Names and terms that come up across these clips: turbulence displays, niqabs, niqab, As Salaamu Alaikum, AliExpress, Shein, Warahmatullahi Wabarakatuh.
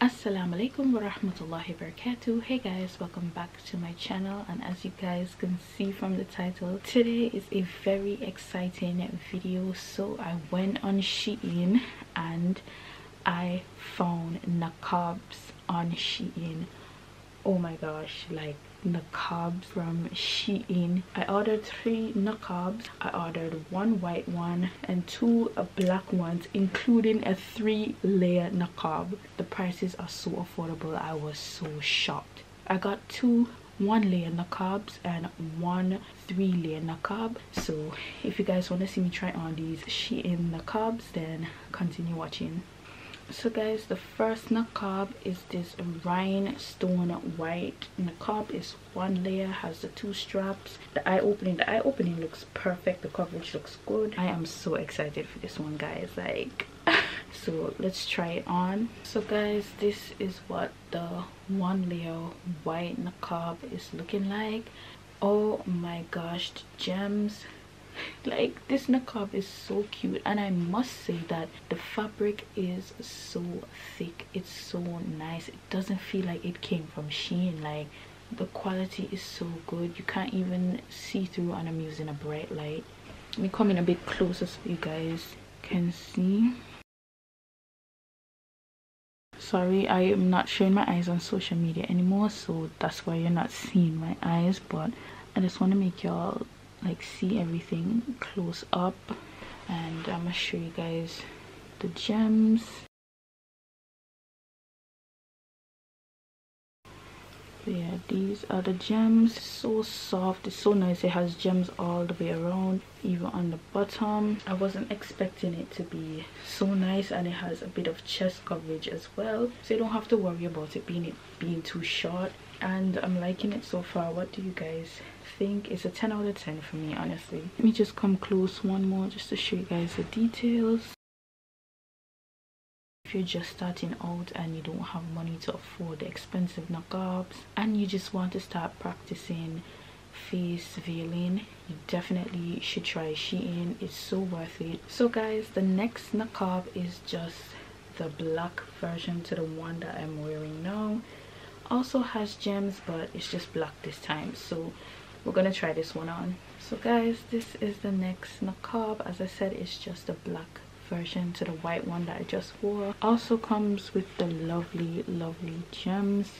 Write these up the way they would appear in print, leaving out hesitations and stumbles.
Assalamu alaikum wa rahmatullahi wa barakatuh. Hey guys, welcome back to my channel, and as you guys can see from the title, today is a very exciting video. So I went on Shein and I found niqabs on Shein. Oh my gosh, like niqabs from Shein. I ordered 3 niqabs. I ordered 1 white one and 2 black ones, including a 3-layer niqab. The prices are so affordable. I was so shocked. I got 2 1-layer niqabs and 1 3-layer niqab. So if you guys want to see me try on these Shein niqabs, then continue watching. So guys, the first niqab is this rhinestone white niqab. Is 1 layer, has the 2 straps, the eye opening looks perfect, the coverage looks good. I am so excited for this one, guys, like so let's try it on. So guys, this is what the 1 layer white niqab is looking like. Oh my gosh, the gems. Like, this niqab is so cute, and I must say that the fabric is so thick, it's so nice. It doesn't feel like it came from Shein. Like, the quality is so good, you can't even see through, and I'm using a bright light. Let me come in a bit closer so you guys can see. Sorry, I am not showing my eyes on social media anymore, so that's why you're not seeing my eyes, but I just want to make y'all like see everything close up, and I'm gonna show you guys the gems. But yeah, these are the gems. So soft, it's so nice. It has gems all the way around, even on the bottom. I wasn't expecting it to be so nice, and it has a bit of chest coverage as well, so you don't have to worry about it being too short. And I'm liking it so far. What do you guys think? It's a 10 out of 10 for me, honestly. Let me just come close one more just to show you guys the details. If you're just starting out and you don't have money to afford the expensive niqabs, and you just want to start practicing face veiling, you definitely should try Shein. It's so worth it. So guys, the next niqab is just the black version to the one that I'm wearing now. Also has gems, but it's just black this time, so we're gonna try this one on. So guys, this is the next niqab. As I said, it's just a black version to the white one that I just wore. Also comes with the lovely gems.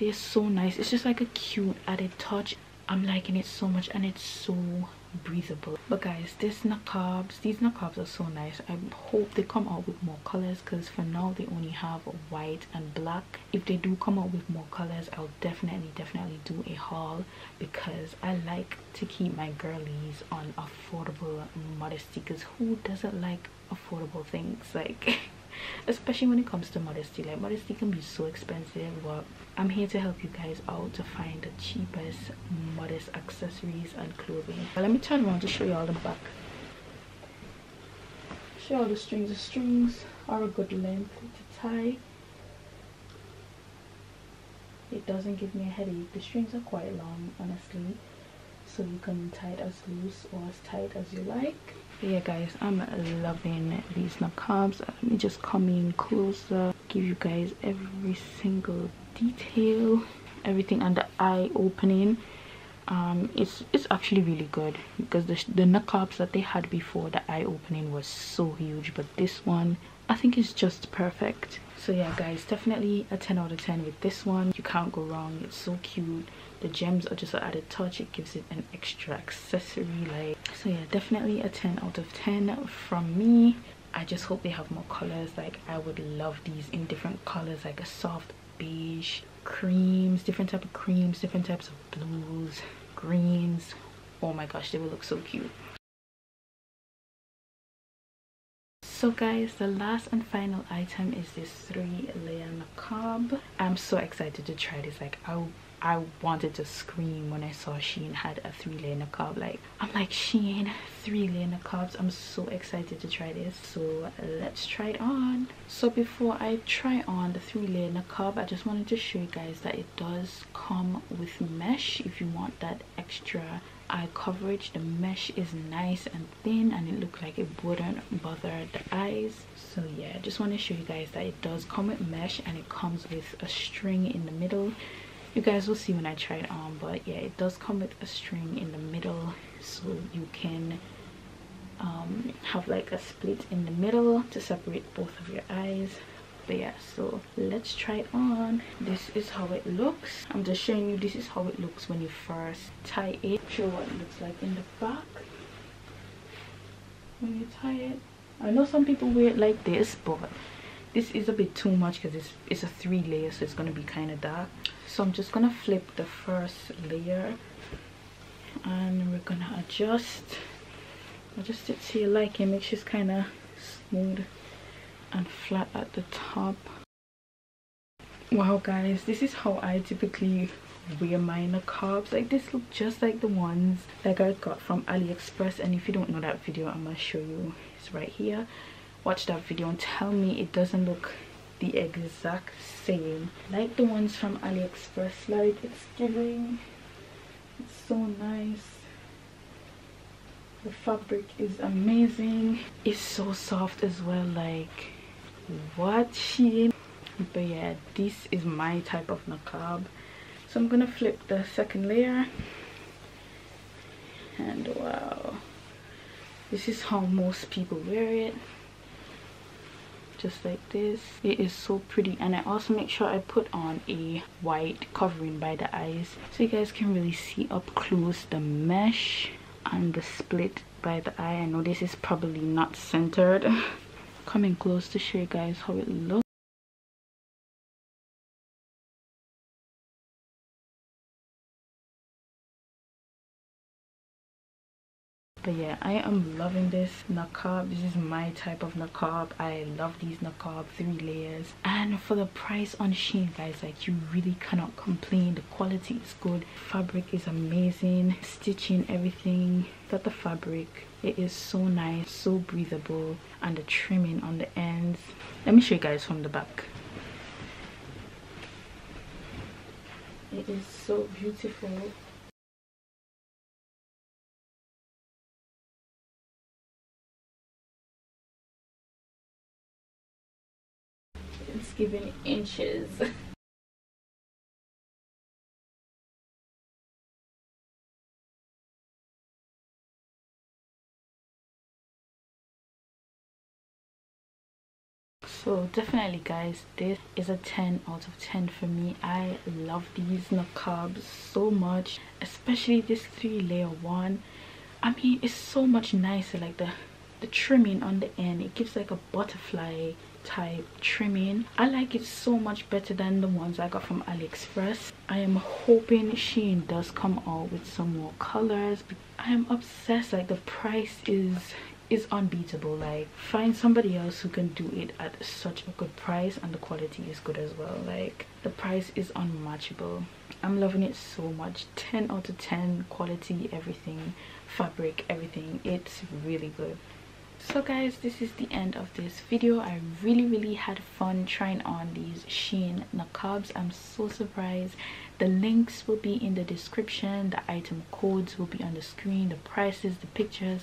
They're so nice. It's just like a cute added touch. I'm liking it so much, and it's so breathable. But guys, these niqabs are so nice. I hope they come out with more colors, because for now they only have white and black. If they do come out with more colors, I'll definitely do a haul, because I like to keep my girlies on affordable modesty, because who doesn't like affordable things? Like especially when it comes to modesty. Like, modesty can be so expensive, but I'm here to help you guys out to find the cheapest modest accessories and clothing. But let me turn around to show you all the back. Show all the strings. The strings are a good length to tie. It doesn't give me a headache. The strings are quite long, honestly, so you can tie it as loose or as tight as you like. Yeah guys, I'm loving these niqabs. Let me just come in closer, give you guys every single detail, everything under eye opening. It's actually really good, because the niqabs that they had before, the eye opening was so huge, but this one I think is just perfect. So yeah guys, definitely a 10 out of 10 with this one. You can't go wrong. It's so cute. The gems are just an added touch. It gives it an extra accessory, like. So yeah, definitely a 10 out of 10 from me. I just hope they have more colors. Like, I would love these in different colors, like a soft beige, creams, different type of creams, different types of blues, greens. Oh my gosh, they will look so cute. So guys, the last and final item is this 3-layer niqab. I'm so excited to try this. Like, I I wanted to scream when I saw Shein had a 3-layer niqab. Like, I'm like, Shein 3-layer niqabs, I'm so excited to try this. So let's try it on. So before I try on the 3-layer niqab, I just wanted to show you guys that it does come with mesh if you want that extra eye coverage. The mesh is nice and thin, and it looked like it wouldn't bother the eyes. So yeah, I just want to show you guys that it does come with mesh, and it comes with a string in the middle. You guys will see when I try it on, but yeah, it does come with a string in the middle, so you can have like a split in the middle to separate both of your eyes. But yeah, so let's try it on. This is how it looks. I'm just showing you, this is how it looks when you first tie it. Show what it looks like in the back when you tie it. I know some people wear it like this, but this is a bit too much because it's a 3-layer, so it's going to be kind of dark. So I'm just going to flip the first layer, and we're going to adjust it to your liking. Make sure it's kind of smooth and flat at the top. Wow guys, this is how I typically wear my niqabs. Like, this look just like the ones like I got from AliExpress, and if you don't know that video, I'm gonna show you, it's right here. Watch that video and tell me it doesn't look the exact same like the ones from AliExpress. Like, it's giving, it's so nice. The fabric is amazing, it's so soft as well. Like, what, Shein? But yeah, this is my type of niqab. So I'm gonna flip the second layer, and wow, this is how most people wear it, just like this. It is so pretty, and I also make sure I put on a white covering by the eyes so you guys can really see up close the mesh and the split by the eye. I know this is probably not centered. Coming close to show you guys how it looks. But yeah, I am loving this niqab. This is my type of niqab. I love these niqab 3 layers, and for the price on Shein, guys, like, you really cannot complain. The quality is good, fabric is amazing, stitching, everything that the fabric, it is so nice, so breathable, and the trimming on the ends. Let me show you guys from the back. It is so beautiful. Given inches. So definitely guys, this is a 10 out of 10 for me. I love these niqabs so much, especially this 3-layer one. I mean, it's so much nicer. Like, the trimming on the end, it gives like a butterfly type trimming. I like it so much better than the ones I got from AliExpress. I am hoping Shein does come out with some more colors. I am obsessed. Like, the price is unbeatable. Like, find somebody else who can do it at such a good price, and the quality is good as well. Like, the price is unmatchable. I'm loving it so much. 10 out of 10 quality, everything, fabric, everything. It's really good. So guys, this is the end of this video. I really had fun trying on these Shein niqabs. I'm so surprised. The links will be in the description, the item codes will be on the screen, the prices, the pictures,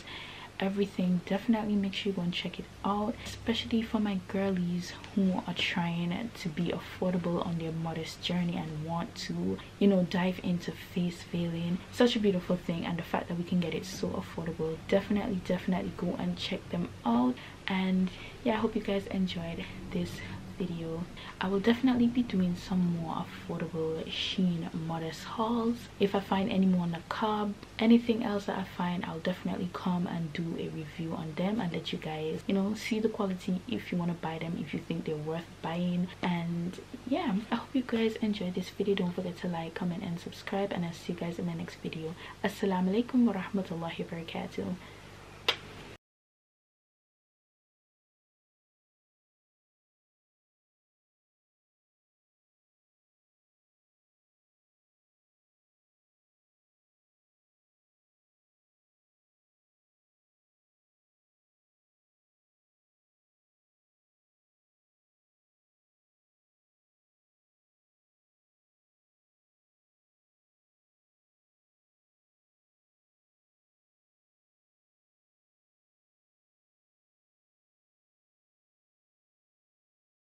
everything. Definitely make sure you go and check it out, especially for my girlies who are trying to be affordable on their modest journey and want to, you know, dive into face veiling. Such a beautiful thing, and the fact that we can get it so affordable. Definitely go and check them out. And yeah, I hope you guys enjoyed this video. I will definitely be doing some more affordable Shein modest hauls. If I find any more niqab, anything else that I find, I'll definitely come and do a review on them and let you guys, you know, see the quality, if you want to buy them, if you think they're worth buying. And yeah, I hope you guys enjoyed this video. Don't forget to like, comment and subscribe, and I'll see you guys in my next video. Assalamualaikum warahmatullahi wabarakatuh.